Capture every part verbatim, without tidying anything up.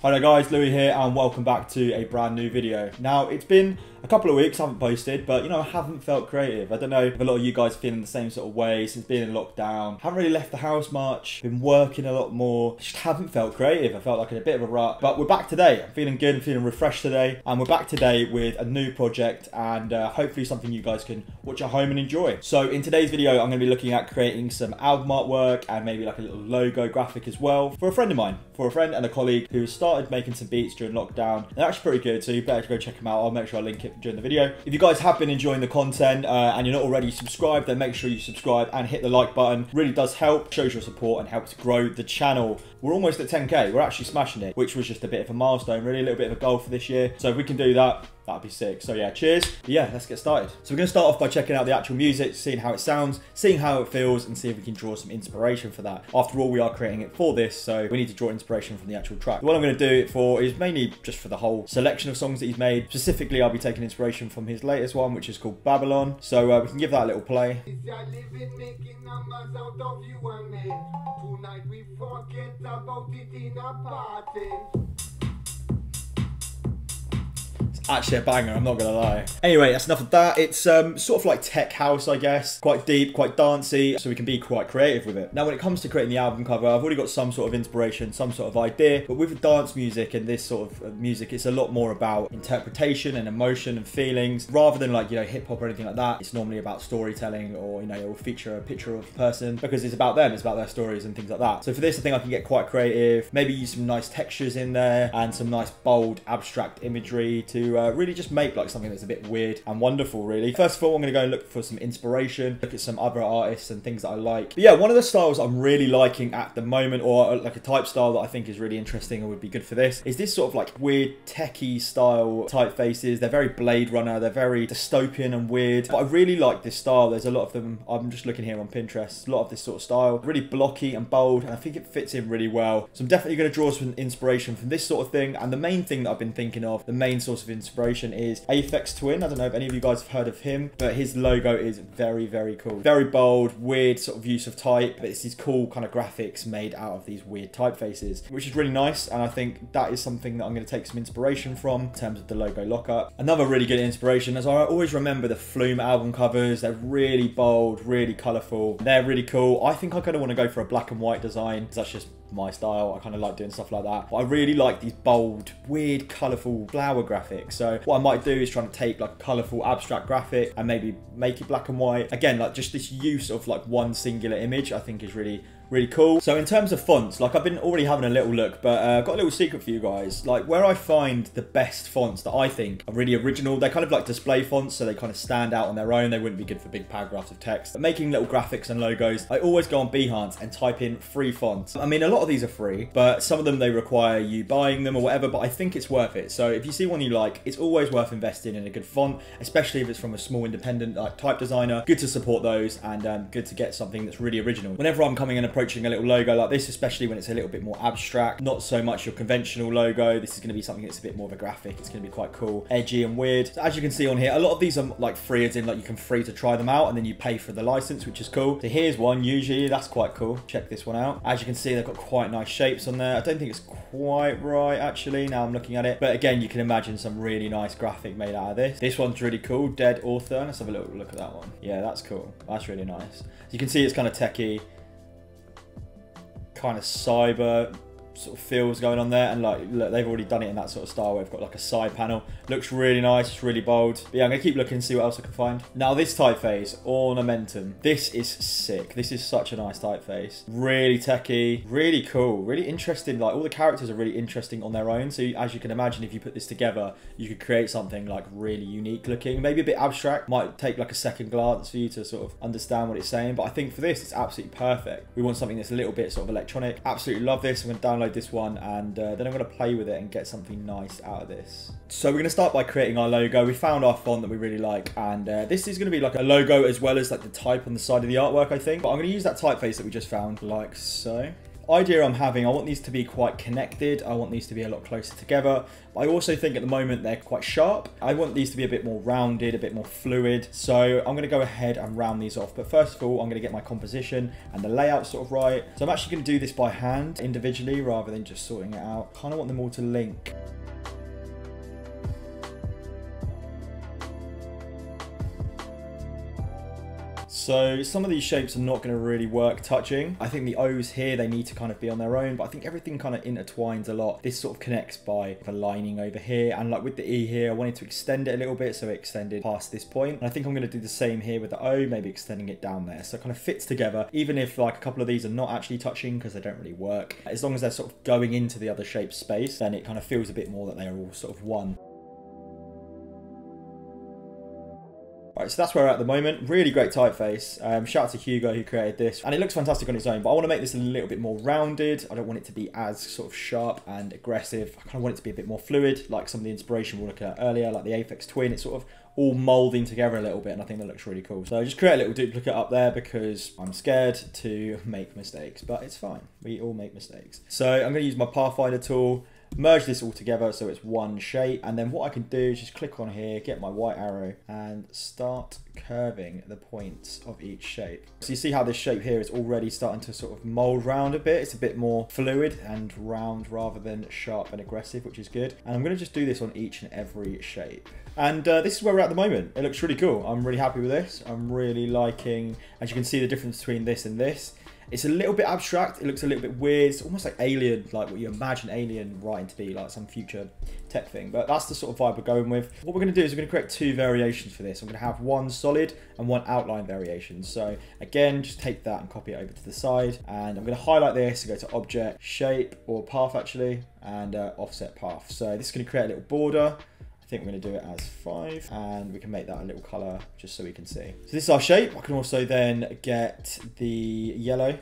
Hi there guys, Louis here and welcome back to a brand new video. Now it's been a couple of weeks I haven't posted, but you know I haven't felt creative. I don't know if a lot of you guys are feeling the same sort of way since being in lockdown. Haven't really left the house much, been working a lot more, just haven't felt creative. I felt like in a bit of a rut, but we're back today. I'm feeling good, I'm feeling refreshed today, and we're back today with a new project and uh, hopefully something you guys can watch at home and enjoy. So in today's video I'm going to be looking at creating some album artwork and maybe like a little logo graphic as well for a friend of mine, for a friend and a colleague who started Started making some beats during lockdown. They're actually pretty good, so you better go check them out. I'll make sure I link it during the video. If you guys have been enjoying the content uh, and you're not already subscribed, then make sure you subscribe and hit the like button. Really does help, shows your support and helps grow the channel. We're almost at ten K, we're actually smashing it, which was just a bit of a milestone, really a little bit of a goal for this year. So if we can do that, that'd be sick. So yeah, cheers. But yeah, let's get started. So we're gonna start off by checking out the actual music, seeing how it sounds, seeing how it feels, and see if we can draw some inspiration for that. After all, we are creating it for this, so we need to draw inspiration from the actual track. What I'm gonna do it for is mainly just for the whole selection of songs that he's made. Specifically, I'll be taking inspiration from his latest one, which is called Babylon. So uh, we can give that a little play. Actually a banger, I'm not gonna lie. Anyway, that's enough of that. It's um, sort of like tech house, I guess. Quite deep, quite dancey, so we can be quite creative with it. Now, when it comes to creating the album cover, I've already got some sort of inspiration, some sort of idea, but with dance music and this sort of music, it's a lot more about interpretation and emotion and feelings, rather than like, you know, hip hop or anything like that. It's normally about storytelling, or, you know, it will feature a picture of a person because it's about them, it's about their stories and things like that. So for this, I think I can get quite creative, maybe use some nice textures in there and some nice bold, abstract imagery to, Uh, really just make like something that's a bit weird and wonderful, really. First of all, I'm gonna go and look for some inspiration, look at some other artists and things that I like. But yeah, one of the styles I'm really liking at the moment, or like a type style that I think is really interesting and would be good for this, is this sort of like weird techie style typefaces. They're very Blade Runner, they're very dystopian and weird, but I really like this style. There's a lot of them. I'm just looking here on Pinterest, a lot of this sort of style, really blocky and bold, and I think it fits in really well. So I'm definitely gonna draw some inspiration from this sort of thing. And the main thing that I've been thinking of, the main source of inspiration inspiration is Aphex Twin. I don't know if any of you guys have heard of him, but his logo is very, very cool. Very bold, weird sort of use of type, but it's these cool kind of graphics made out of these weird typefaces, which is really nice. And I think that is something that I'm going to take some inspiration from in terms of the logo lockup. Another really good inspiration is I always remember the Flume album covers. They're really bold, really colourful. They're really cool. I think I kind of want to go for a black and white design because that's just my style. I kind of like doing stuff like that, but I really like these bold, weird, colourful flower graphics. So what I might do is try to take like a colourful abstract graphic and maybe make it black and white. Again, like just this use of like one singular image I think is really really cool. So in terms of fonts, like I've been already having a little look, but uh, I've got a little secret for you guys. Like where I find the best fonts that I think are really original, they're kind of like display fonts, so they kind of stand out on their own. They wouldn't be good for big paragraphs of text. But making little graphics and logos, I always go on Behance and type in free fonts. I mean, a lot of these are free, but some of them they require you buying them or whatever, but I think it's worth it. So if you see one you like, it's always worth investing in a good font, especially if it's from a small independent like type designer. Good to support those, and um, good to get something that's really original. Whenever I'm coming in a approaching a little logo like this, especially when it's a little bit more abstract, not so much your conventional logo, this is going to be something that's a bit more of a graphic. It's going to be quite cool, edgy and weird. So as you can see on here, a lot of these are like free, as in like you can free to try them out and then you pay for the license, which is cool. So here's one usually, that's quite cool. Check this one out. As you can see, they've got quite nice shapes on there. I don't think it's quite right actually, now I'm looking at it, but again, you can imagine some really nice graphic made out of this. This one's really cool, Dead Author. Let's have a little look at that one. Yeah, that's cool. That's really nice. So you can see it's kind of techie, kind of cyber sort of feels going on there, and like look, they've already done it in that sort of style where we've got like a side panel. Looks really nice, it's really bold. But yeah, I'm gonna keep looking, see what else I can find. Now this typeface, Ornamentum, this is sick. This is such a nice typeface, really techie, really cool, really interesting. Like all the characters are really interesting on their own, so as you can imagine, if you put this together, you could create something like really unique looking, maybe a bit abstract. Might take like a second glance for you to sort of understand what it's saying, but I think for this it's absolutely perfect. We want something that's a little bit sort of electronic. Absolutely love this. I'm gonna download this one, and uh, then I'm going to play with it and get something nice out of this. So we're going to start by creating our logo. We found our font that we really like, and uh, this is going to be like a logo as well as like the type on the side of the artwork I think, but I'm going to use that typeface that we just found like so. idea I'm having, I want these to be quite connected. I want these to be a lot closer together. But I also think at the moment they're quite sharp. I want these to be a bit more rounded, a bit more fluid. So I'm gonna go ahead and round these off. But first of all, I'm gonna get my composition and the layout sort of right. So I'm actually gonna do this by hand individually rather than just sorting it out. Kind of want them all to link. So some of these shapes are not going to really work touching. I think the O's here, they need to kind of be on their own, but I think everything kind of intertwines a lot. This sort of connects by the lining over here, and like with the E here, I wanted to extend it a little bit, so it extended past this point. And I think I'm going to do the same here with the O, maybe extending it down there. So it kind of fits together, even if like a couple of these are not actually touching because they don't really work. As long as they're sort of going into the other shape space, then it kind of feels a bit more that they are all sort of one. Right, so that's where we're at the moment. Really great typeface. Um, shout out to Hugo who created this, and it looks fantastic on its own, but I want to make this a little bit more rounded. I don't want it to be as sort of sharp and aggressive. I kind of want it to be a bit more fluid, like some of the inspiration we were looking at earlier, like the Aphex Twin. It's sort of all moulding together a little bit, and I think that looks really cool. So I just create a little duplicate up there because I'm scared to make mistakes, but it's fine. We all make mistakes. So I'm going to use my Pathfinder tool, merge this all together so it's one shape, and then what I can do is just click on here, get my white arrow, and start curving the points of each shape. So you see how this shape here is already starting to sort of mold round a bit. It's a bit more fluid and round rather than sharp and aggressive, which is good. And I'm going to just do this on each and every shape. And uh, this is where we're at the moment. It looks really cool. I'm really happy with this. I'm really liking, as you can see, the difference between this and this. It's a little bit abstract, it looks a little bit weird, it's almost like Alien, like what you imagine Alien writing to be, like some future tech thing, but that's the sort of vibe we're going with. What we're going to do is we're going to create two variations for this. I'm going to have one solid and one outline variation. So again, just take that and copy it over to the side, and I'm going to highlight this and go to Object, Shape, or Path actually, and uh, Offset Path. So this is going to create a little border. I think we're going to do it as five, and we can make that a little color just so we can see. So this is our shape. I can also then get the yellow,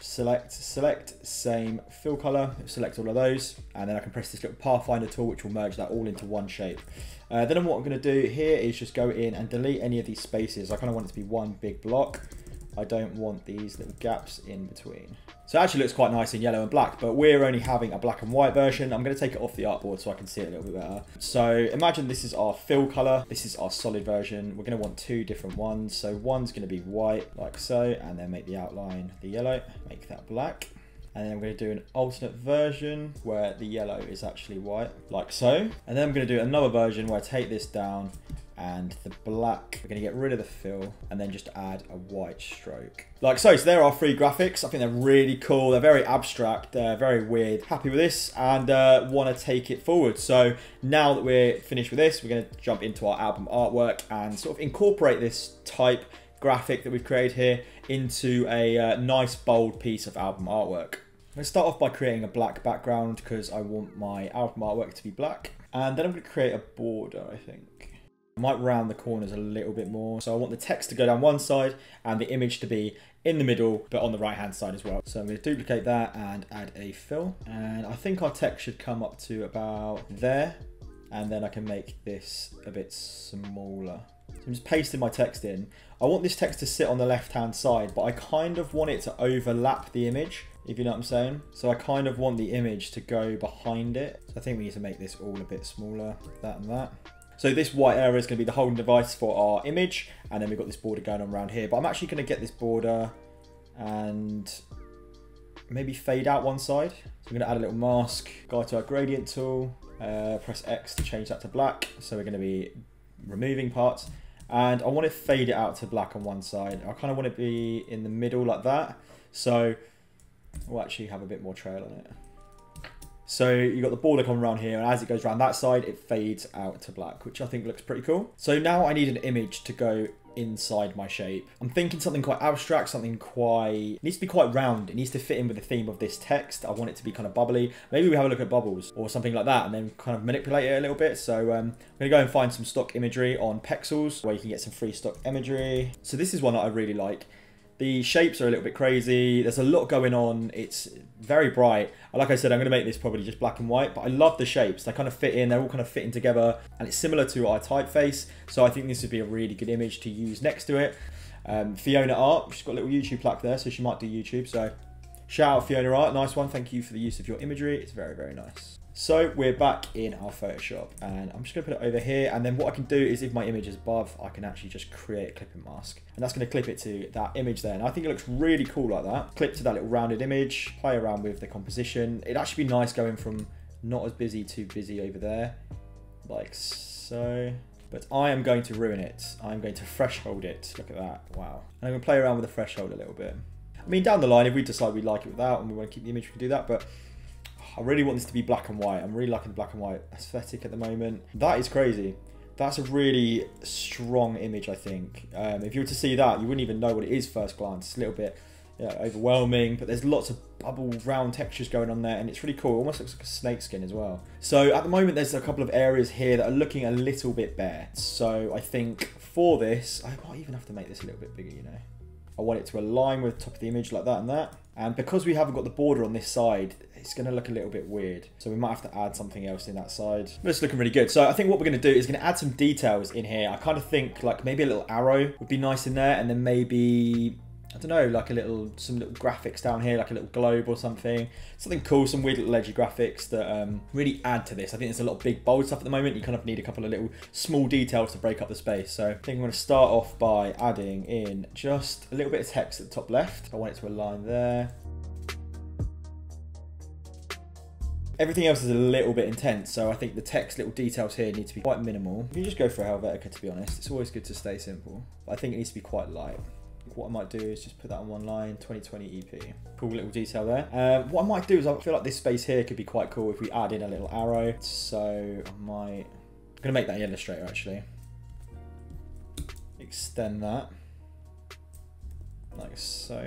select, select, same fill color, select all of those, and then I can press this little Pathfinder tool which will merge that all into one shape. Uh, then what I'm going to do here is just go in and delete any of these spaces. I kind of want it to be one big block. I don't want these little gaps in between. So it actually looks quite nice in yellow and black, but we're only having a black and white version. I'm going to take it off the artboard so I can see it a little bit better. So imagine this is our fill color. This is our solid version. We're going to want two different ones. So one's going to be white like so, and then make the outline the yellow, make that black. And then I'm going to do an alternate version where the yellow is actually white like so. And then I'm going to do another version where I take this down and the black, we're going to get rid of the fill and then just add a white stroke. Like so, so there are three graphics. I think they're really cool. They're very abstract. They're very weird. Happy with this and uh, want to take it forward. So now that we're finished with this, we're going to jump into our album artwork and sort of incorporate this type graphic that we've created here into a uh, nice bold piece of album artwork. I'm going to start off by creating a black background because I want my album artwork to be black. And then I'm going to create a border, I think. I might round the corners a little bit more. So I want the text to go down one side and the image to be in the middle, but on the right hand side as well. So I'm going to duplicate that and add a fill. And I think our text should come up to about there. And then I can make this a bit smaller. So I'm just pasting my text in. I want this text to sit on the left hand side, but I kind of want it to overlap the image, if you know what I'm saying. So I kind of want the image to go behind it. So I think we need to make this all a bit smaller, that and that. So this white area is going to be the holding device for our image, and then we've got this border going on around here. But I'm actually going to get this border and maybe fade out one side. So we're going to add a little mask, go to our gradient tool, uh, press X to change that to black. So we're going to be removing parts, and I want to fade it out to black on one side. I kind of want it to be in the middle like that. So we'll actually have a bit more trail on it. So you've got the border coming around here, and as it goes around that side, it fades out to black, which I think looks pretty cool. So now I need an image to go inside my shape. I'm thinking something quite abstract, something quite, it needs to be quite round. It needs to fit in with the theme of this text. I want it to be kind of bubbly. Maybe we have a look at bubbles or something like that, and then kind of manipulate it a little bit. So um, I'm gonna go and find some stock imagery on Pexels, where you can get some free stock imagery. So this is one that I really like. The shapes are a little bit crazy. There's a lot going on. It's very bright. Like I said, I'm going to make this probably just black and white, but I love the shapes. They kind of fit in. They're all kind of fitting together, and it's similar to our typeface. So I think this would be a really good image to use next to it. Um, Fiona Art, she's got a little YouTube plaque there, so she might do YouTube. So Shout out Fiona Art, nice one. Thank you for the use of your imagery. It's very, very nice. So we're back in our Photoshop and I'm just gonna put it over here. And then what I can do is if my image is above, I can actually just create a clipping mask. And that's gonna clip it to that image there. And I think it looks really cool like that. Clip to that little rounded image, play around with the composition. It'd actually be nice going from not as busy to busy over there, like so. But I am going to ruin it. I'm going to threshold it. Look at that, wow. And I'm gonna play around with the threshold a little bit. I mean, down the line, if we decide we like it without and we wanna keep the image, we can do that, but I really want this to be black and white. I'm really liking the black and white aesthetic at the moment. That is crazy. That's a really strong image, I think. Um, if you were to see that, you wouldn't even know what it is first glance. It's a little bit you know, overwhelming, but there's lots of bubble round textures going on there and it's really cool. It almost looks like a snake skin as well. So at the moment, there's a couple of areas here that are looking a little bit bare. So I think for this, I might even have to make this a little bit bigger, you know. I want it to align with the top of the image like that and that. And because we haven't got the border on this side, it's gonna look a little bit weird. So we might have to add something else in that side. But it's looking really good. So I think what we're gonna do is gonna add some details in here. I kind of think like maybe a little arrow would be nice in there. And then maybe, I don't know, like a little, some little graphics down here, like a little globe or something. Something cool, some weird little edgy graphics that um, really add to this. I think there's a lot of big bold stuff at the moment. You kind of need a couple of little small details to break up the space. So I think I'm gonna start off by adding in just a little bit of text at the top left. I want it to align there. Everything else is a little bit intense, so I think the text little details here need to be quite minimal. You can just go for a Helvetica, to be honest. It's always good to stay simple. But I think it needs to be quite light. What I might do is just put that on one line, twenty twenty E P. Cool little detail there. Um, what I might do is I feel like this space here could be quite cool if we add in a little arrow. So I might, I'm gonna make that in Illustrator actually. Extend that, like so.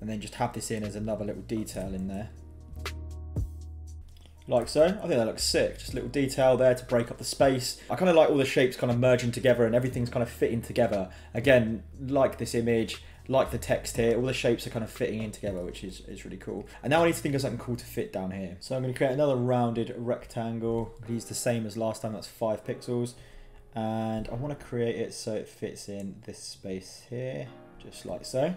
And then just have this in as another little detail in there. Like so. I think that looks sick. Just a little detail there to break up the space. I kind of like all the shapes kind of merging together and everything's kind of fitting together. Again, like this image, like the text here, all the shapes are kind of fitting in together, which is, is really cool. And now I need to think of something cool to fit down here. So I'm going to create another rounded rectangle. I'll use the same as last time, that's five pixels. And I want to create it so it fits in this space here, just like so.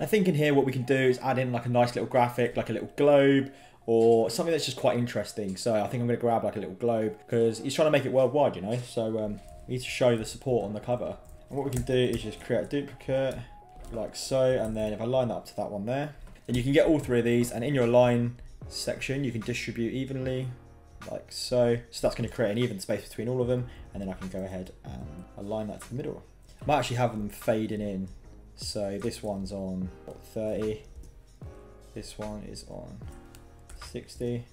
I think in here what we can do is add in like a nice little graphic, like a little globe, or something that's just quite interesting. So I think I'm gonna grab like a little globe because he's trying to make it worldwide, you know? So um, we need to show the support on the cover. And what we can do is just create a duplicate, like so, and then if I line that up to that one there, then you can get all three of these, and in your align section, you can distribute evenly, like so. So that's gonna create an even space between all of them, and then I can go ahead and align that to the middle. I might actually have them fading in. So this one's on thirty, this one is on sixty.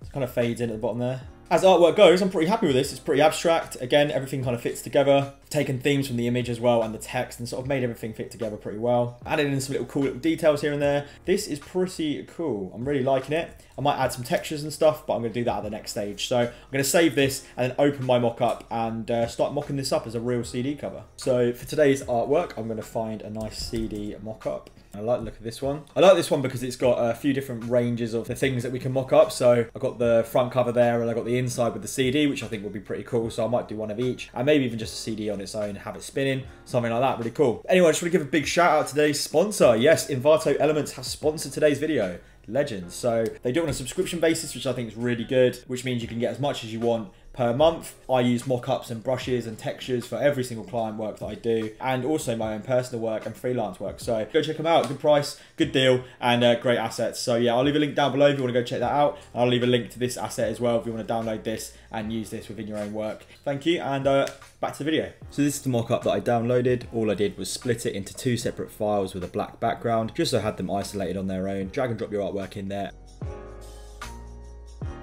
It kind of fades in at the bottom there. As artwork goes, I'm pretty happy with this. It's pretty abstract. Again, everything kind of fits together. I've taken themes from the image as well and the text and sort of made everything fit together pretty well. Added in some little cool little details here and there. This is pretty cool. I'm really liking it. I might add some textures and stuff, but I'm going to do that at the next stage. So I'm going to save this and then open my mock-up and uh, start mocking this up as a real C D cover. So for today's artwork, I'm going to find a nice C D mock-up. I like the look of this one. I like this one because it's got a few different ranges of the things that we can mock up. So I've got the front cover there and I've got the inside with the C D, which I think would be pretty cool. So I might do one of each and maybe even just a C D on its own, have it spinning, something like that. Really cool. Anyway, I just want to give a big shout out to today's sponsor. Yes, Envato Elements has sponsored today's video. Legends. So they do it on a subscription basis, which I think is really good, which means you can get as much as you want per month. I use mock-ups and brushes and textures for every single client work that I do, and also my own personal work and freelance work. So go check them out. Good price, good deal, and uh, great assets. So yeah, I'll leave a link down below if you want to go check that out. And I'll leave a link to this asset as well if you want to download this and use this within your own work. Thank you, and uh, back to the video. So this is the mock-up that I downloaded. All I did was split it into two separate files with a black background, just so I had them isolated on their own. Drag and drop your artwork in there.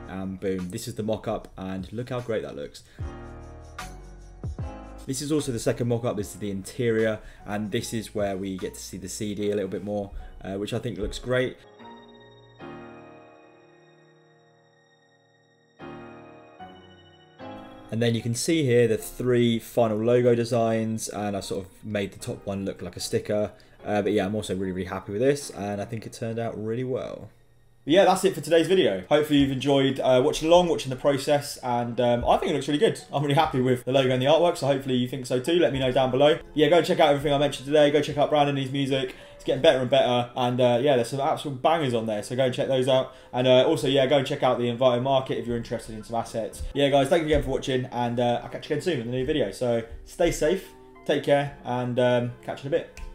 And boom, this is the mock-up, and look how great that looks. This is also the second mock-up. This is the interior, and this is where we get to see the C D a little bit more, uh, which I think looks great. And then you can see here the three final logo designs, and I sort of made the top one look like a sticker. Uh, but yeah, I'm also really, really happy with this, and I think it turned out really well. Yeah, that's it for today's video. Hopefully you've enjoyed uh, watching along, watching the process, and um, I think it looks really good. I'm really happy with the logo and the artwork, so hopefully you think so too. Let me know down below. Yeah, go and check out everything I mentioned today. Go check out Brandon and his music. It's getting better and better, and uh, yeah, there's some absolute bangers on there, so go and check those out. And uh, also, yeah, go and check out the Envato market if you're interested in some assets. Yeah, guys, thank you again for watching, and uh, I'll catch you again soon with a new video. So stay safe, take care, and um, catch you in a bit.